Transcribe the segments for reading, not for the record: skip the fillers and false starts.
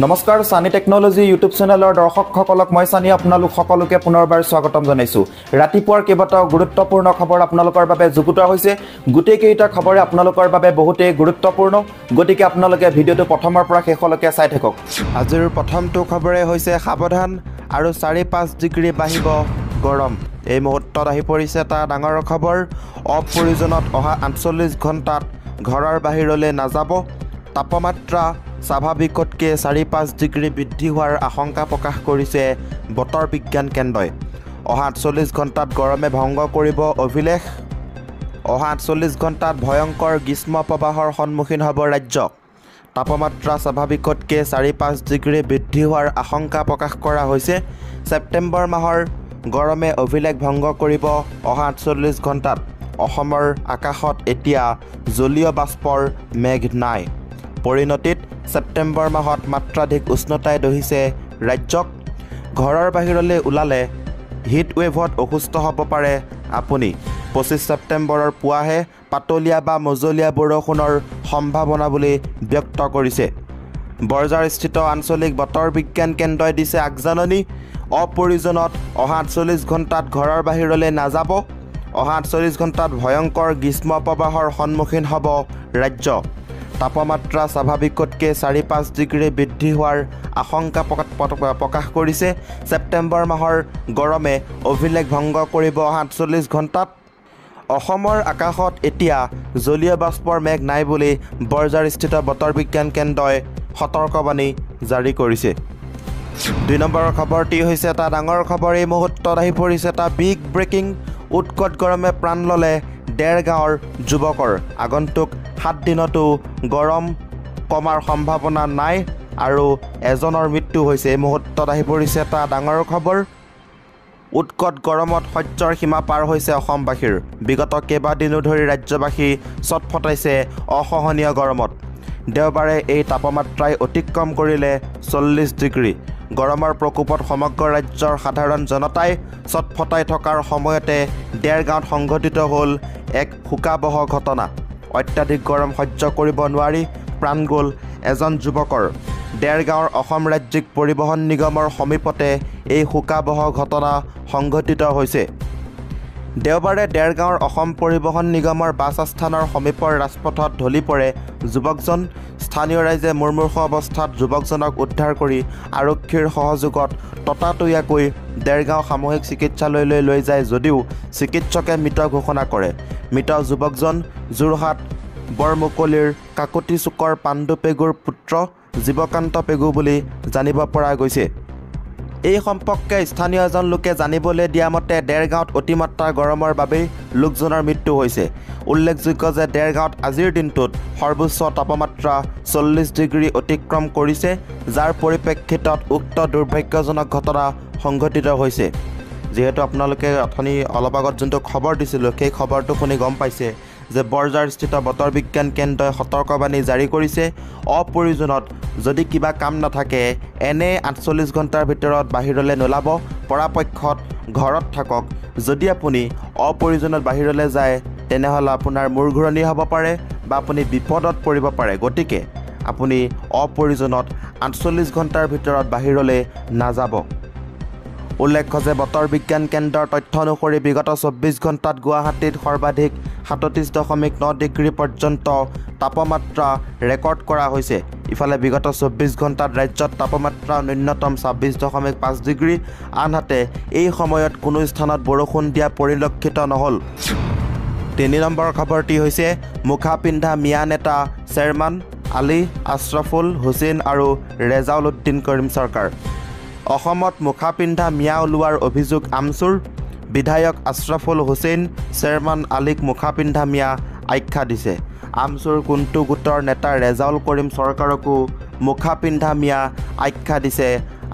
नमस्कार सानी technology YouTube चैनलर दर्शकসকলক মই সানি আপোনালোক সকলোকে পুনৰবাৰ স্বাগতম জনাইছো। ৰাতিপুৱাৰ কেইবাটাও গুৰুত্বপূৰ্ণ খবৰ আপোনালোকৰ বাবে যুগুতা হৈছে। গুটে কেইটা খবৰ আপোনালোকৰ বাবে বহুতে গুৰুত্বপূৰ্ণ, গতিকে আপোনালোকে ভিডিওটো প্ৰথমৰ পৰা শেষলৈকে চাই থাকক। আজিৰ প্ৰথমটো খবৰে হৈছে সাৱধান আৰু 4.5 ডিগ্ৰী বাহিব গৰম। এই মুহূৰ্তত আহি পৰিছে এটা ডাঙৰ খবৰ, অপ্ৰয়োজনত অহা 48 ঘণ্টাত ঘৰৰ বাহিৰলৈ নাযাব। তাপমাত্ৰা স্বাভাৱিকতকৈ 4.5 ডিগ্ৰী বৃদ্ধি হোৱাৰ আশংকা প্ৰকাশ কৰিছে বতৰ বিজ্ঞান কেন্দ্ৰই। অহা 48 ঘণ্টাত গৰমে ভংগ কৰিব অভিলেখ। অহা 48 ঘণ্টাত ভয়ংকৰ গ্ৰীষ্ম প্ৰৱাহৰ সন্মুখীন হ'ব ৰাজ্য। তাপমাত্ৰা স্বাভাৱিকতকৈ 4.5 ডিগ্ৰী বৃদ্ধি হোৱাৰ আশংকা প্ৰকাশ কৰা হৈছে। ছেপ্টেম্বৰ মাহৰ গৰমে অভিলেখ ভংগ কৰিব। অহা 48 ঘণ্টাত অসমৰ আকাশত এতিয়া জলীয় বাষ্পৰ মেঘ নাই। পৰিণতিত ছেপ্টেম্বৰ মাহত মাত্ৰাধিক উষ্ণতাই দহিছে ৰাজ্যক। ঘৰৰ বাহিৰলৈ ওলালে হিটৱেভত অসুস্থ হ'ব পাৰে আপুনি। 25 ছেপ্টেম্বৰৰ পুৱাহে পাতলীয়া বা মজলীয়া বৰষুণৰ সম্ভাৱনা বুলি ব্যক্ত কৰিছে। বৰজাৰস্থিত আঞ্চলিক বতৰ বিজ্ঞান কেন্দ্ৰই দিছে আগজাননী, অপ্ৰয়োজনত অহা 48 ঘণ্টাত ঘৰৰ বাহিৰলৈ নাযাব। অহা 48 ঘণ্টাত ভয়ংকৰ গ্ৰীষ্ম প্ৰৱাহৰ সন্মুখীন হ'ব ৰাজ্য। তাপমাত্ৰা স্বাভাৱিকতকৈ 4.5 ডিগ্ৰী বৃদ্ধি হোৱাৰ আশংকা প্ৰকাশ কৰিছে। ছেপ্টেম্বৰ মাহৰ গৰমে অভিলেখ ভংগ কৰিব। অহা 48 ঘণ্টাত অসমৰ আকাশত এতিয়া জলীয় বাষ্পৰ মেঘ নাই বুলি বৰজাৰস্থিত বতৰ বিজ্ঞান কেন্দ্ৰই সতৰ্কবাণী জাৰি কৰিছে। ২ নম্বৰ খবৰটি হৈছে এটা ডাঙৰ খবৰ। এই মুহূৰ্তত আহি পৰিছে এটা বিগ ব্ৰেকিং। উৎকট গৰমে প্ৰাণ ল'লে ডেৰগাঁৱৰ যুৱকৰ। আগন্তুক 7 দিনতো গৰম কমাৰ সম্ভাৱনা নাই আৰু এজনৰ মৃত্যু হৈছে। এই মুহূৰ্তত আহি পৰিছে এটা ডাঙৰ খবৰ। উৎকট গৰমত সহ্যৰ সীমা পাৰ হৈছে অসমবাসীৰ। বিগত কেইবাদিনো ধৰি ৰাজ্যবাসী চটফটাইছে অসহনীয় গৰমত। দেওবাৰে এই তাপমাত্ৰাই অতিক্ৰম কৰিলে 40 ডিগ্ৰী। গৰমৰ প্ৰকোপত সমগ্ৰ ৰাজ্যৰ সাধাৰণ জনতাই চটফটাই থকাৰ সময়তে ডেৰগাঁৱত সংঘটিত হ'ল এক শোকাবহ ঘটনা। অত্যাধিক গৰম সহ্য কৰিব নোৱাৰি প্ৰাণ গ'ল এজন যুৱকৰ। ডেৰগাঁৱৰ অসম ৰাজ্যিক পৰিবহণ নিগমৰ সমীপতে এই শোকাবহ ঘটনা সংঘটিত হৈছে। দেওবাৰে ডেৰগাঁৱৰ অসম পৰিবহণ নিগমৰ বাসস্থানৰ সমীপৰ ৰাজপথত ঢলি পৰে যুৱকজন। স্থানীয় ৰাইজে মুৰ্মূৰ্ষ অৱস্থাত যুৱকজনক উদ্ধাৰ কৰি আৰক্ষীৰ সহযোগত ততাতৈয়াকৈ ডেৰগাঁও সামূহিক চিকিৎসালয়লৈ লৈ যায় যদিও চিকিৎসকে মৃত ঘোষণা কৰে। মৃত যুৱকজন যোৰহাট বৰমুকলিৰ কাকতি চুকৰ পাণ্ডু পেগুৰ পুত্ৰ জীৱকান্ত পেগু বুলি জানিব পৰা গৈছে। এই সম্পৰ্কে স্থানীয় এজন লোকে জানিবলৈ দিয়া মতে ডেৰগাঁৱত অতিমাত্ৰা গৰমৰ বাবেই লোকজনৰ মৃত্যু হৈছে। উল্লেখযোগ্য যে ডেৰগাঁৱত আজিৰ দিনটোত সৰ্বোচ্চ তাপমাত্ৰা 40 ডিগ্ৰী অতিক্ৰম কৰিছে, যাৰ পৰিপ্ৰেক্ষিতত উক্ত দুৰ্ভাগ্যজনক ঘটনা সংঘটিত হৈছে। যিহেতু আপোনালোকে অথনি অলপ আগত যোনটো খবৰ দিছিলোঁ, সেই খবৰটো শুনি গম পাইছে যে বৰজাৰস্থিত বতৰ বিজ্ঞান কেন্দ্ৰই সতৰ্কবাণী জাৰি কৰিছে। অপ্ৰয়োজনত যদি কিবা কাম নাথাকে এনে 48 ঘণ্টাৰ ভিতৰত বাহিৰলৈ নোলাব, পৰাপক্ষত ঘৰত থাকক। যদি আপুনি অপ্ৰয়োজনত বাহিৰলৈ যায় তেনেহ'লে আপোনাৰ মূৰ ঘূৰণি হ'ব পাৰে বা আপুনি বিপদত পৰিব পাৰে। গতিকে আপুনি অপ্ৰয়োজনত 48 ঘণ্টাৰ ভিতৰত বাহিৰলৈ নাযাব। উল্লেখ্য যে বতৰ বিজ্ঞান কেন্দ্ৰৰ তথ্য অনুসৰি বিগত 24 ঘণ্টাত গুৱাহাটীত সৰ্বাধিক 37.9 ডিগ্ৰী পৰ্যন্ত তাপমাত্ৰা ৰেকৰ্ড কৰা হৈছে। ইফালে বিগত 24 ঘণ্টাত ৰাজ্যত তাপমাত্ৰা ন্যূনতম 26.5 ডিগ্ৰী। আনহাতে এই সময়ত কোনো স্থানত বৰষুণ দিয়া পৰিলক্ষিত নহ'ল। 3 নম্বৰ খবৰটি হৈছে মুখাপিন্ধা মিয়া নেতা চেয়াৰমান আলী আশ্ৰফুল হুছেইন আৰু ৰেজাউল উদ্দিন কৰিম চৰকাৰ। অসমত মুখাপিন্ধা মিয়া ওলোৱাৰ অভিযোগ আমচুৰ। বিধায়ক আশ্ৰাফুল হুছেইন চেয়াৰমান আলীক মুখাপিন্ধা মিয়া আখ্যা দিছে। আমচুৰ কোনটো গোটৰ নেতা ৰেজাউল কৰিম চৰকাৰকো মুখাপিন্ধা মিয়া আখ্যা দিছে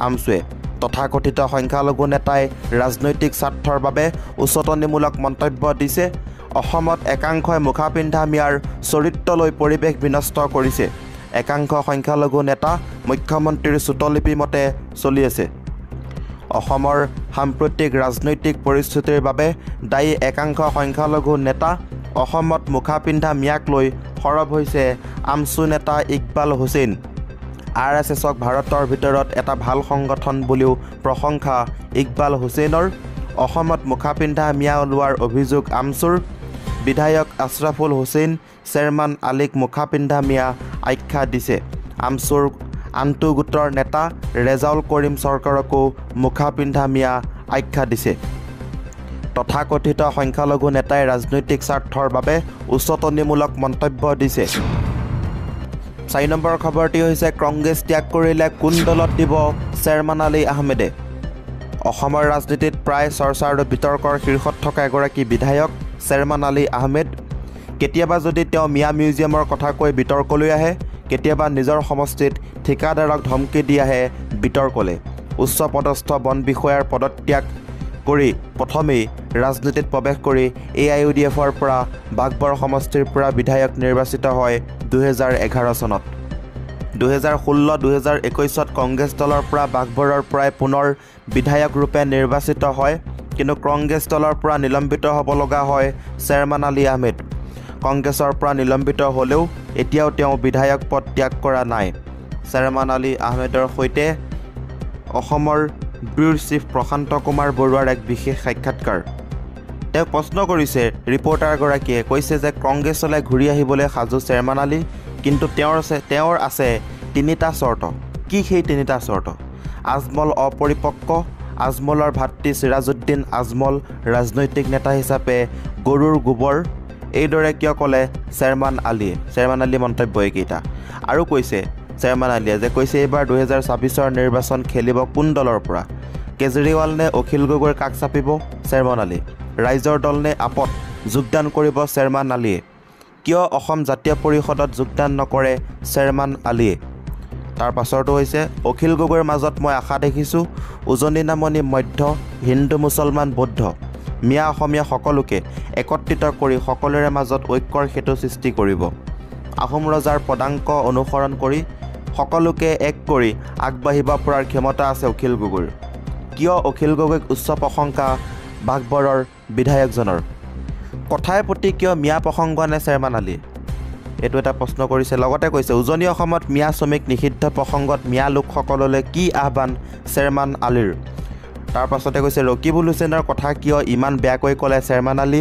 আমচুৱে। তথাকথিত সংখ্যালঘু নেতাই ৰাজনৈতিক স্বাৰ্থৰ বাবে উচতনিমূলক মন্তব্য দিছে। অসমত একাংশই মুখাপিন্ধা মিয়াৰ চৰিত্ৰলৈ পৰিৱেশ বিনষ্ট কৰিছে। একাংশ সংখ্যালঘু নেতা মুখ্যমন্ত্ৰীৰ চুটলিপি মতে চলি আছে। অসমৰ সাম্প্ৰতিক ৰাজনৈতিক পৰিস্থিতিৰ বাবে দায়ী একাংশ সংখ্যালঘু নেতা। অসমত মুখাপিন্ধা মিয়াক লৈ সৰব হৈছে আমচু নেতা ইকবাল হুছেইন। RSSক ভাৰতৰ ভিতৰত এটা ভাল সংগঠন বুলিও প্ৰশংসা ইকবাল হুসেইনৰ অসমত মুখাপিন্ধা মিয়া লোৱাৰ অভিযোগ আমছুৰ বিধায়ক আশৰাফুল হুসেইন চেয়াৰম্যান আলীক মুখাপিন্ধা মিয়া আখ্যা দিছে আমছুৰ আনটো গোটৰ নেতা ৰেজাউল কৰিম চৰকাৰকো মুখাপিন্ধা মিয়া আখ্যা দিছে তথাকথিত সংখ্যালঘু নেতাই ৰাজনৈতিক স্বাৰ্থৰ বাবে উচ্চতনিমূলক মন্তব্য দিছে 4 নম্বৰ খবৰটি হৈছে কংগ্ৰেছ ত্যাগ কৰিলে কোন দলত দিব চেয়াৰম্যান আলী আহমেদে অসমৰ ৰাজনীতিত প্ৰায় চৰ্চা আৰু বিতৰ্কৰ শীৰ্ষত থকা এগৰাকী বিধায়ক চেয়াৰম্যান আলী আহমেদ কেতিয়াবা যদি তেওঁ মিয়া মিউজিয়ামৰ কথা কৈ বিতৰ্কলৈ আহে কেতিয়াবা নিজৰ সমষ্টিত ঠিকাদাৰক ধমকি দি আহে বিতৰ্কলে উচ্চ পদস্থ বন বিষয়াৰ পদত্যাগ কৰি প্ৰথমে ৰাজনীতিত প্ৰৱেশ কৰি AIUDFৰ পৰা বাগবৰ সমষ্টিৰ পৰা বিধায়ক নিৰ্বাচিত হয় 2011 চনত 2016-2021 ত কংগ্ৰেছ দলৰ পৰা বাগবৰৰ পৰা পুনৰ বিধায়ক ৰূপে নিৰ্বাচিত হয় কিন্তু কংগ্ৰেছ দলৰ পৰা নিলম্বিত হ'ব লগা হয় চেয়াৰম্যান আলী আহমেদ কংগ্ৰেছৰ পৰা নিলম্বিত হ'লেও এতিয়াও তেওঁ বিধায়ক পদ ত্যাগ কৰা নাই চেয়াৰম্যান আলী আহমেদৰ সৈতে অসমৰ ব্যুৰ চিফ প্ৰশান্ত কুমাৰ বৰুৱাৰ এক বিশেষ সাক্ষাৎকাৰ তেওঁ প্ৰশ্ন কৰিছে ৰিপৰ্টাৰ গৰাকীয়ে কৈছে যে কংগ্ৰেছলৈ ঘূৰি আহিবলৈ সাজু চেয়াৰম্যান আলী কিন্তু তেওঁৰ আছে তিনিটা শৰ্ত কি সেই তিনিটা শৰ্ত আজমল অপৰিপক্ক আজমলৰ ভাতৃ সিৰাজউদ্দিন আজমল ৰাজনৈতিক নেতা হিচাপে গৰুৰ গোবৰ এইদৰে কিয় ক'লে চেয়াৰম্যান আলীয়ে মন্তব্য এইকেইটা আৰু কৈছে চেয়াৰম্যান আলীয়ে যে কৈছে এবাৰ 2026ৰ নিৰ্বাচন খেলিব কোন দলৰ পৰা কেজৰিৱাল নে অখিল গগৈৰ কাক চাপিব চেয়াৰম্যান আলী ৰাইজৰ দল নে আপত যোগদান কৰিব চেয়াৰম্যান আলীয়ে কিয় অসম জাতীয় পৰিষদত যোগদান নকৰে চেয়াৰম্যান আলীয়ে তাৰ পাছৰটো হৈছে অখিল গগৈৰ মাজত মই আশা দেখিছোঁ উজনি নামনি মধ্য হিন্দু মুছলমান বৌদ্ধ মিয়া অসমীয়া সকলোকে একত্ৰিত কৰি সকলোৰে মাজত ঐক্যৰ সেতু সৃষ্টি কৰিব আহোম ৰজাৰ পদাংক অনুসৰণ কৰি সকলোকে এক কৰি আগবাঢ়িব পৰাৰ ক্ষমতা আছে অখিল গগৈৰ কিয় অখিল গগৈক উচ্চ প্ৰশংসা বাগবৰৰ বিধায়কজনৰ কথাই প্ৰতি কিয় মিয়া প্ৰসংগ নে চেয়াৰম্যান আলী এইটো এটা প্ৰশ্ন কৰিছে লগতে কৈছে উজনি অসমত মিয়া শ্ৰমিক নিষিদ্ধ প্ৰসংগত মিয়া লোকসকললৈ কি আহ্বান চেয়াৰম্যান আলীৰ তাৰ পাছতে কৈছে ৰকিবুল হুছেইনৰ কথা কিয় ইমান বেয়াকৈ ক'লে চেয়াৰম্যান আলী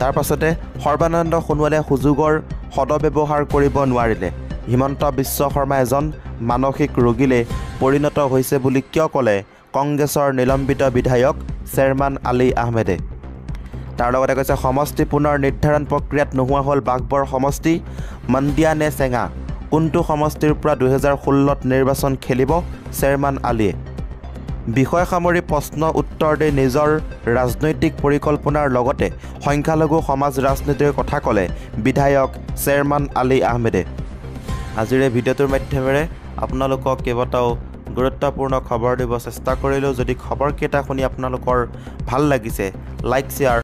তাৰ পাছতে সৰ্বানন্দ সোণোৱালে সুযোগৰ সদব্যৱহাৰ কৰিব নোৱাৰিলে হিমন্ত বিশ্ব শৰ্মা এজন মানসিক ৰোগীলৈ পৰিণত হৈছে বুলি কিয় ক'লে কংগ্ৰেছৰ নিলম্বিত বিধায়ক চেয়াৰম্যান আলী আহমেদে তাৰ লগতে কৈছে সমষ্টি পুনৰ নিৰ্ধাৰণ প্ৰক্ৰিয়াত নোহোৱা হ'ল বাগবৰ সমষ্টি মন্দিয়া নে চেঙা কোনটো সমষ্টিৰ পৰা 2016ত নিৰ্বাচন খেলিব চেয়াৰম্যান আলীয়ে বিষয় সামৰি প্ৰশ্ন উত্তৰ দি নিজৰ ৰাজনৈতিক পৰিকল্পনাৰ লগতে সংখ্যালঘু সমাজ ৰাজনীতিৰ কথা ক'লে বিধায়ক চেয়াৰম্যান আলী আহমেদে আজিৰ এই ভিডিঅ'টোৰ মাধ্যমেৰে আপোনালোকক কেইবাটাও গুৰুত্বপূৰ্ণ খবৰ দিব চেষ্টা কৰিলোঁ যদি খবৰকেইটা শুনি আপোনালোকৰ ভাল লাগিছে লাইক শ্বেয়াৰ